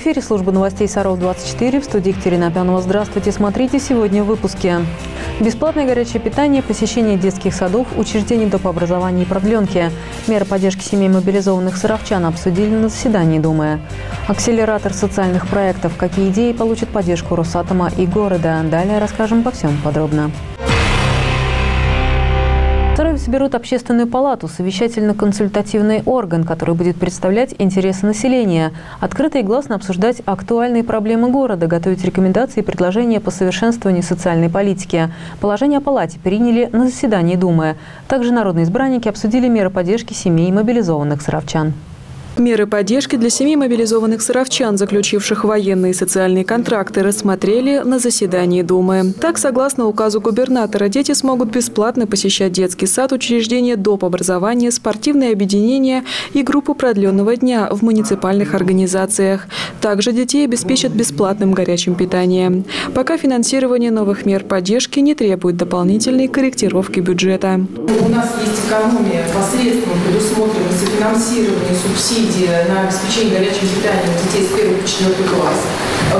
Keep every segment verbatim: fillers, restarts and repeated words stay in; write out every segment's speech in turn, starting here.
эфире служба новостей Саров двадцать четыре, в студии Екатерина Апянова. Здравствуйте. Смотрите сегодня в выпуске. Бесплатное горячее питание, посещение детских садов, учреждений доп. Образования и продленки. Меры поддержки семей мобилизованных саровчан обсудили на заседании Думы. Акселератор социальных проектов. Какие идеи получат поддержку Росатома и города? Далее расскажем обо всем подробно. Соберут общественную палату, совещательно-консультативный орган, который будет представлять интересы населения, открыто и гласно обсуждать актуальные проблемы города, готовить рекомендации и предложения по совершенствованию социальной политики. Положение о палате приняли на заседании Думы. Также народные избранники обсудили меры поддержки семей мобилизованных саровчан. Меры поддержки для семей мобилизованных саровчан, заключивших военные и социальные контракты, рассмотрели на заседании Думы. Так, согласно указу губернатора, дети смогут бесплатно посещать детский сад, учреждения доп. Образования, спортивные объединения и группу продленного дня в муниципальных организациях. Также детей обеспечат бесплатным горячим питанием. Пока финансирование новых мер поддержки не требует дополнительной корректировки бюджета. У нас есть экономия посредством предусмотренного финансирования субсидий на обеспечение горячим питанием детей с первого по четвёртый класс.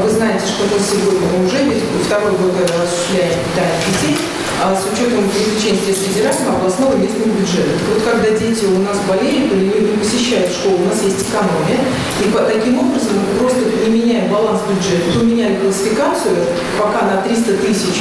Вы знаете, что мы сегодня уже второй год осуществляем питание детей с учетом привлечения средств федерального, областного и местного бюджета. Так вот, когда дети у нас болеют или не посещают школу, у нас есть экономия. И по, таким образом мы просто применяем баланс бюджета, поменяли классификацию пока на триста тысяч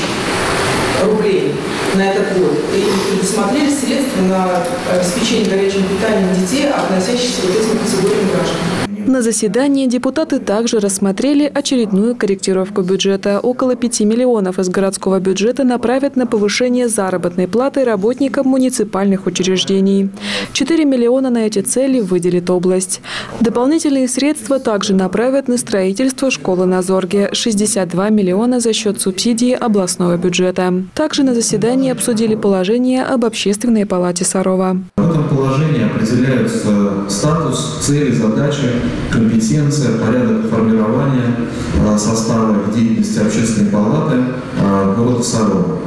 рублей на этот год и предусмотрели средства на обеспечение горячим питанием детей, относящихся к вот этим категориям граждан. На заседании депутаты также рассмотрели очередную корректировку бюджета. Около пяти миллионов из городского бюджета направят на повышение заработной платы работникам муниципальных учреждений. четыре миллиона на эти цели выделит область. Дополнительные средства также направят на строительство школы на Зорге. шестьдесят два миллиона за счет субсидии областного бюджета. Также на заседании обсудили положение об общественной палате Сарова. В этом положении определяются статус, цели, задачи, компетенция, порядок формирования состава в деятельности общественной палаты города Сарова.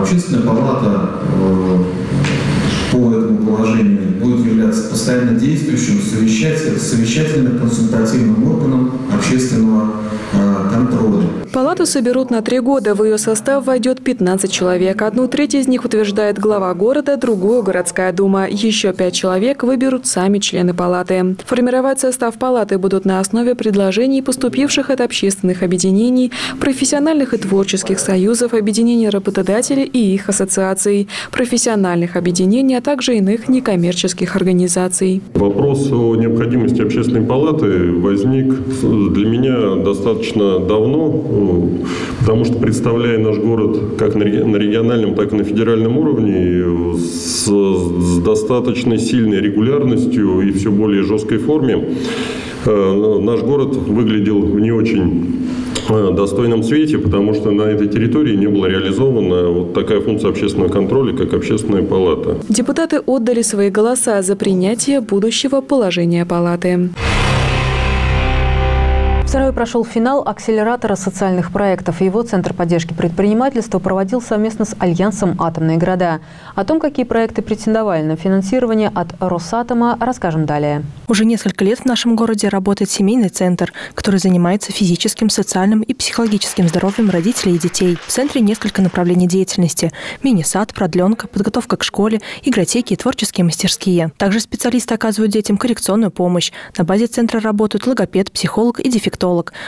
Общественная палата по этому положению будет являться постоянно действующим совещательно-консультативным органом общественного контроля. Палату соберут на три года. В ее состав войдет пятнадцать человек. Одну треть из них утверждает глава города, другую – городская дума. Еще пять человек выберут сами члены палаты. Формировать состав палаты будут на основе предложений, поступивших от общественных объединений, профессиональных и творческих союзов, объединений работодателей и их ассоциаций, профессиональных объединений, а также иных некоммерческих организаций. Вопрос о необходимости общественной палаты возник для меня достаточно давно, потому что, представляя наш город как на региональном, так и на федеральном уровне, с, с достаточно сильной регулярностью и все более жесткой форме, наш город выглядел в не очень достойном свете, потому что на этой территории не была реализована вот такая функция общественного контроля, как общественная палата. Депутаты отдали свои голоса за принятие будущего положения палаты. В Сарове прошел финал акселератора социальных проектов. Его Центр поддержки предпринимательства проводил совместно с Альянсом «Атомные города». О том, какие проекты претендовали на финансирование от Росатома, расскажем далее. Уже несколько лет в нашем городе работает семейный центр, который занимается физическим, социальным и психологическим здоровьем родителей и детей. В центре несколько направлений деятельности – мини-сад, продленка, подготовка к школе, игротеки и творческие мастерские. Также специалисты оказывают детям коррекционную помощь. На базе центра работают логопед, психолог и дефектолог.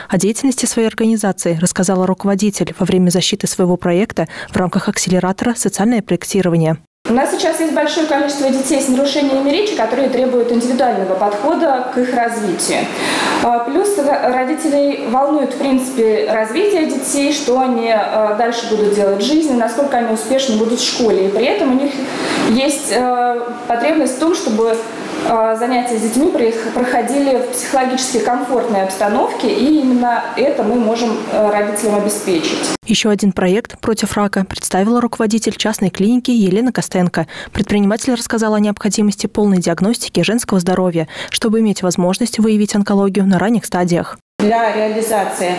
О деятельности своей организации рассказала руководитель во время защиты своего проекта в рамках акселератора «Социальное проектирование». У нас сейчас есть большое количество детей с нарушениями речи, которые требуют индивидуального подхода к их развитию. Плюс родителей волнует, в принципе, развитие детей, что они дальше будут делать в жизни, насколько они успешно будут в школе. И при этом у них есть потребность в том, чтобы занятия с детьми проходили в психологически комфортной обстановке, и именно это мы можем родителям обеспечить. Еще один проект «Против рака» представила руководитель частной клиники Елена Костенко. Предприниматель рассказала о необходимости полной диагностики женского здоровья, чтобы иметь возможность выявить онкологию на ранних стадиях. для реализации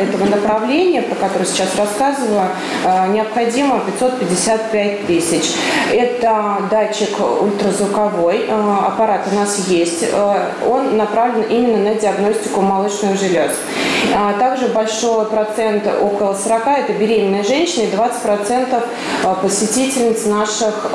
этого направления, про которое сейчас рассказывала, необходимо пятьсот пятьдесят пять тысяч. Это датчик ультразвуковой, аппарат у нас есть, он направлен именно на диагностику молочных желез. Также большой процент, около сорока, это беременные женщины, двадцать процентов посетительниц наших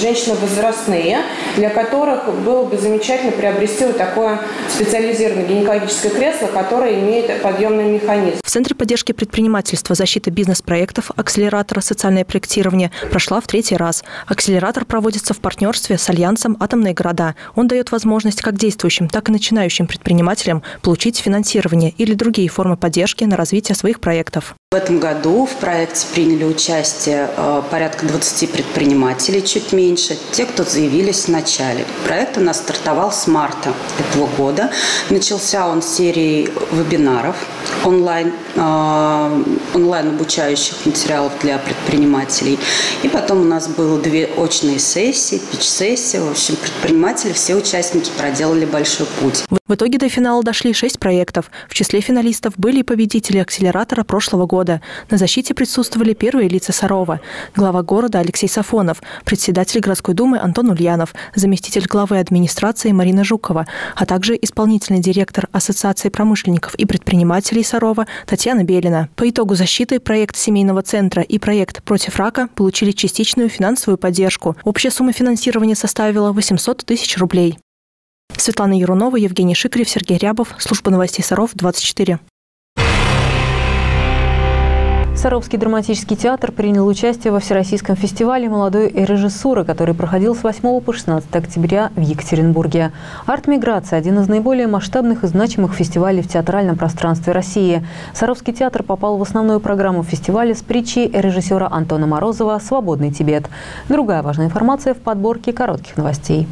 женщин возрастные, для которых было бы замечательно приобрести вот такое специализированное гинекологическое кресло, которое имеет подъемный механизм. В Центре поддержки предпринимательства, защиты бизнес-проектов, акселератора «Социальное проектирование» прошла в третий раз. Акселератор проводится в партнерстве с Альянсом «Атомные города». Он дает возможность как действующим, так и начинающим предпринимателям получить финансирование или другие формы поддержки на развитие своих проектов. В этом году в проекте приняли участие порядка двадцати предпринимателей, чуть меньше, те, кто заявились в начале. Проект у нас стартовал с марта этого года. Начался он с серии вебинаров, онлайн, онлайн обучающих материалов для предпринимателей. И потом у нас было две очные сессии, пич-сессии. В общем, предприниматели, все участники проделали большой путь. В итоге до финала дошли шесть проектов. В числе финалистов были и победители акселератора прошлого года. На защите присутствовали первые лица Сарова, глава города Алексей Сафонов, председатель городской думы Антон Ульянов, заместитель главы администрации Марина Жукова, а также исполнительный директор Ассоциации промышленников и предпринимателей Сарова Татьяна Белина. По итогу защиты проект семейного центра и проект «Против рака» получили частичную финансовую поддержку. Общая сумма финансирования составила восемьсот тысяч рублей. Светлана Ярунова, Евгений Шикарев, Сергей Рябов. Служба новостей Саров, двадцать четыре. Саровский драматический театр принял участие во Всероссийском фестивале молодой режиссуры, который проходил с восьмого по шестнадцатое октября в Екатеринбурге. «Арт-миграция» – один из наиболее масштабных и значимых фестивалей в театральном пространстве России. Саровский театр попал в основную программу фестиваля с притчей режиссера Антона Морозова «Свободный Тибет». Другая важная информация в подборке коротких новостей.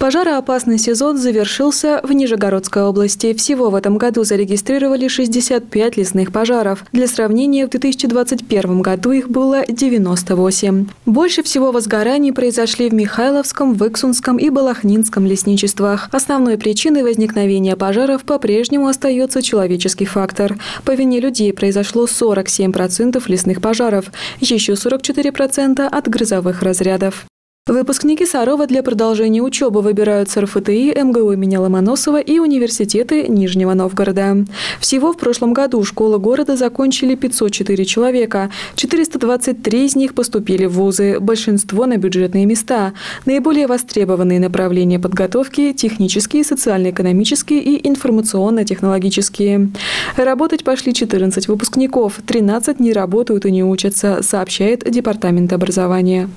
Пожароопасный сезон завершился в Нижегородской области. Всего в этом году зарегистрировали шестьдесят пять лесных пожаров. Для сравнения, в две тысячи двадцать первом году их было девяносто восемь. Больше всего возгораний произошли в Михайловском, Выксунском и Балахнинском лесничествах. Основной причиной возникновения пожаров по-прежнему остается человеческий фактор. По вине людей произошло сорок семь процентов лесных пожаров, еще сорок четыре процента от грозовых разрядов. Выпускники Сарова для продолжения учебы выбираются РФТИ, МГУ имени Ломоносова и университеты Нижнего Новгорода. Всего в прошлом году школы города закончили пятьсот четыре человека. четыреста двадцать три из них поступили в вузы, большинство на бюджетные места. Наиболее востребованные направления подготовки – технические, социально-экономические и информационно-технологические. Работать пошли четырнадцать выпускников, тринадцать не работают и не учатся, сообщает Департамент образования.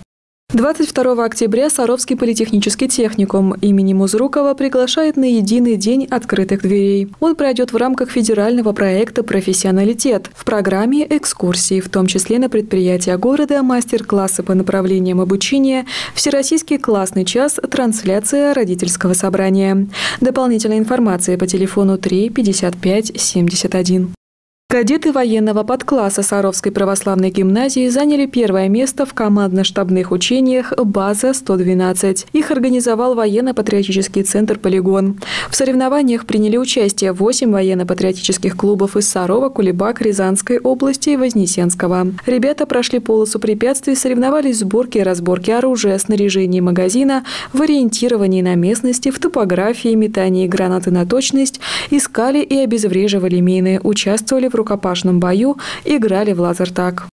двадцать второго октября Саровский политехнический техникум имени Музрукова приглашает на единый день открытых дверей. Он пройдет в рамках федерального проекта «Профессионалитет». В программе экскурсии, в том числе на предприятия города, мастер-классы по направлениям обучения, всероссийский классный час, трансляция родительского собрания. Дополнительная информация по телефону три пятьдесят пять семьдесят один. Кадеты военного подкласса Саровской православной гимназии заняли первое место в командно-штабных учениях «База-сто двенадцать». Их организовал военно-патриотический центр «Полигон». В соревнованиях приняли участие восемь военно-патриотических клубов из Сарова, Кулебак, Рязанской области и Вознесенского. Ребята прошли полосу препятствий, соревновались в сборке и разборке оружия, снаряжении магазина, в ориентировании на местности, в топографии, метании гранаты на точность, искали и обезвреживали мины, участвовали в рукопашном бою, играли в лазертаг.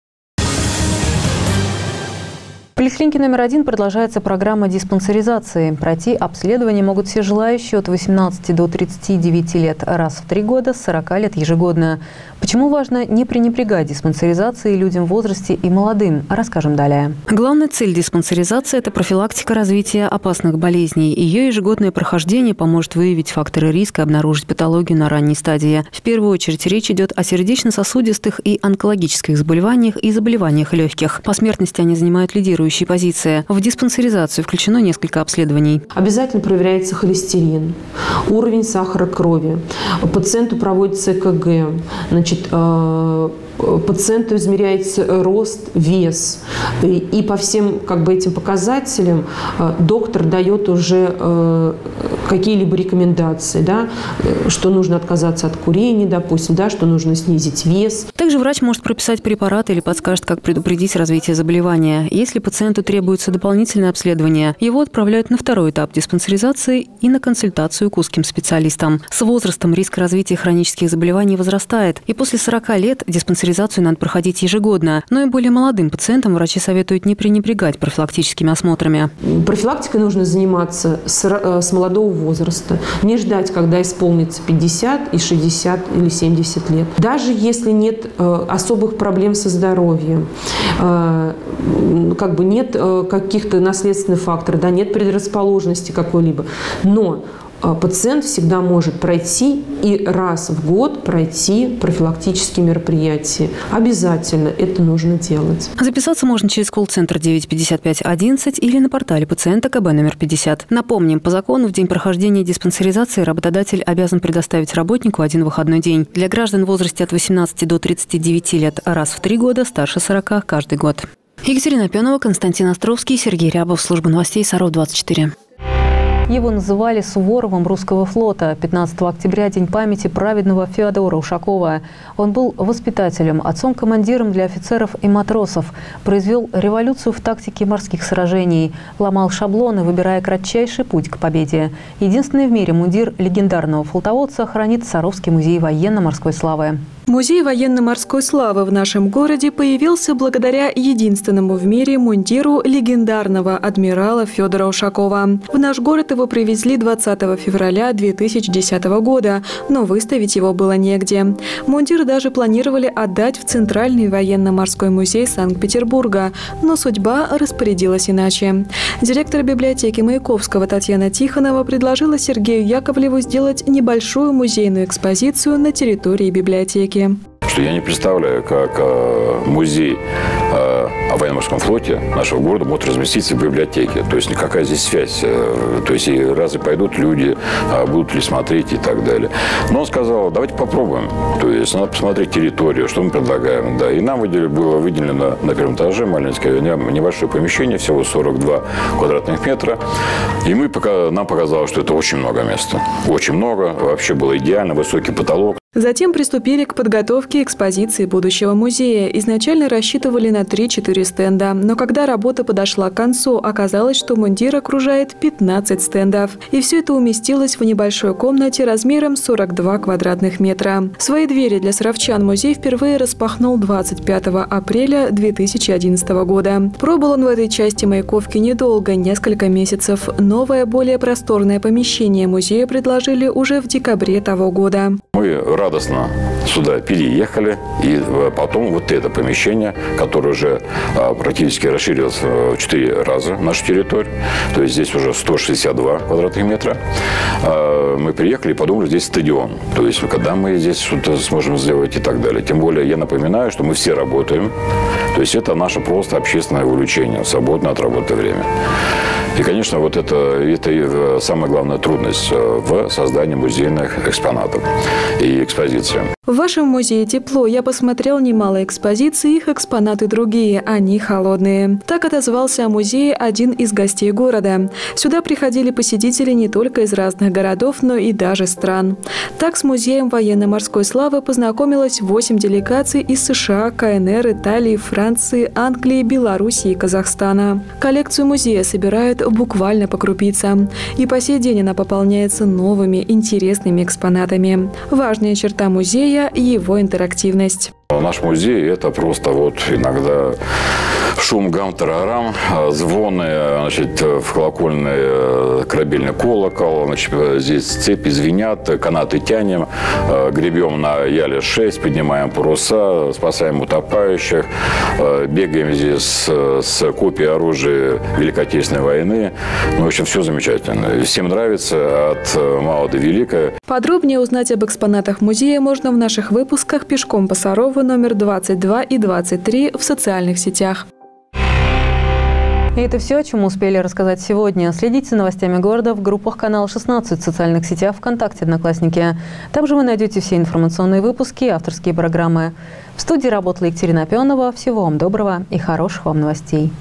В поликлинике номер один продолжается программа диспансеризации. Пройти обследование могут все желающие от восемнадцати до тридцати девяти лет раз в три года, с сорока лет ежегодно. Почему важно не пренебрегать диспансеризацией людям в возрасте и молодым, расскажем далее. Главная цель диспансеризации – это профилактика развития опасных болезней. Ее ежегодное прохождение поможет выявить факторы риска и обнаружить патологию на ранней стадии. В первую очередь речь идет о сердечно-сосудистых и онкологических заболеваниях и заболеваниях легких. По смертности они занимают лидирующие позиции. В диспансеризацию включено несколько обследований. Обязательно проверяется холестерин, уровень сахара крови, пациенту проводится ЭКГ, значит, пациенту измеряется рост, вес. И по всем как бы, этим показателям доктор дает уже какие-либо рекомендации, да, что нужно отказаться от курения, допустим, да, что нужно снизить вес. Также врач может прописать препараты или подскажет, как предупредить развитие заболевания. Если пациенту требуется дополнительное обследование, его отправляют на второй этап диспансеризации и на консультацию к узким специалистам. С возрастом риск развития хронических заболеваний возрастает, и после сорока лет диспансеризацию надо проходить ежегодно. Но и более молодым пациентам врачи советуют не пренебрегать профилактическими осмотрами. Профилактикой нужно заниматься с, с молодого возраста, не ждать, когда исполнится пятьдесят, и шестьдесят или семьдесят лет. Даже если нет э, особых проблем со здоровьем, э, как бы нет э, каких-то наследственных факторов, да, нет предрасположенности какой-либо, но пациент всегда может пройти и раз в год пройти профилактические мероприятия. Обязательно это нужно делать. Записаться можно через колл-центр девять пятьдесят пять одиннадцать или на портале пациента КБ номер пятьдесят. Напомним, по закону в день прохождения диспансеризации работодатель обязан предоставить работнику один выходной день. Для граждан в возрасте от восемнадцати до тридцати девяти лет раз в три года, старше сорока каждый год. Екатерина Пенова, Константин Островский, Сергей Рябов. Служба новостей Саров двадцать четыре. Его называли Суворовым русского флота. пятнадцатого октября – день памяти праведного Феодора Ушакова. Он был воспитателем, отцом-командиром для офицеров и матросов, произвел революцию в тактике морских сражений, ломал шаблоны, выбирая кратчайший путь к победе. Единственный в мире мундир легендарного флотоводца хранит Саровский музей военно-морской славы. Музей военно-морской славы в нашем городе появился благодаря единственному в мире мундиру легендарного адмирала Федора Ушакова. В наш город его привезли двадцатого февраля две тысячи десятого года, но выставить его было негде. Мундир даже планировали отдать в Центральный военно-морской музей Санкт-Петербурга, но судьба распорядилась иначе. Директор библиотеки Маяковского Татьяна Тихонова предложила Сергею Яковлеву сделать небольшую музейную экспозицию на территории библиотеки. Что я не представляю, как э, музей э, о военно-морском флоте нашего города может разместиться в библиотеке. То есть никакая здесь связь. Э, то есть и разве пойдут люди, э, будут ли смотреть и так далее. Но он сказал, давайте попробуем. То есть надо посмотреть территорию, что мы предлагаем. Да. И нам выделили, было выделено на первом этаже маленькое небольшое помещение, всего сорок два квадратных метра. И мы, пока, нам показалось, что это очень много места. Очень много. Вообще было идеально, высокий потолок. Затем приступили к подготовке экспозиции будущего музея. Изначально рассчитывали на три-четыре стенда. Но когда работа подошла к концу, оказалось, что мундир окружает пятнадцать стендов. И все это уместилось в небольшой комнате размером сорок два квадратных метра. Свои двери для саровчан музей впервые распахнул двадцать пятого апреля две тысячи одиннадцатого года. Пробыл он в этой части Маяковки недолго, несколько месяцев. Новое, более просторное помещение музея предложили уже в декабре того года. Мы радостно сюда переехали, и потом вот это помещение, которое уже практически расширилось в четыре раза нашу территорию, то есть здесь уже сто шестьдесят два квадратных метра, мы приехали и подумали, здесь стадион, то есть когда мы здесь что-то сможем сделать и так далее. Тем более я напоминаю, что мы все работаем, то есть это наше просто общественное увлечение, свободное от работы время. И, конечно, вот это, это самая главная трудность в создании музейных экспонатов и экспозиций. В вашем музее тепло. Я посмотрел немало экспозиций, их экспонаты другие, они холодные. Так отозвался о музее один из гостей города. Сюда приходили посетители не только из разных городов, но и даже стран. Так с музеем военно-морской славы познакомилось восемь делегаций из США, КНР, Италии, Франции, Англии, Белоруссии и Казахстана. Коллекцию музея собирают буквально по крупицам. И по сей день она пополняется новыми интересными экспонатами. Важная черта музея — его интерактивность. Наш музей – это просто вот иногда шум, гам, тарарам, звоны, значит, в колокольный корабельный колокол, значит, здесь цепи звенят, канаты тянем, гребем на Яле шесть, поднимаем паруса, спасаем утопающих, бегаем здесь с, с копией оружия Великой Отечественной войны. Ну, в общем, все замечательно. Всем нравится, от мала до велика. Подробнее узнать об экспонатах музея можно в наших выпусках «Пешком по Сарову» номер двадцать два и двадцать три в социальных сетях. И это все, о чем успели рассказать сегодня. Следите за новостями города в группах канала шестнадцать в социальных сетях ВКонтакте, Одноклассники. Там же вы найдете все информационные выпуски, авторские программы. В студии работала Екатерина Пенова. Всего вам доброго и хороших вам новостей.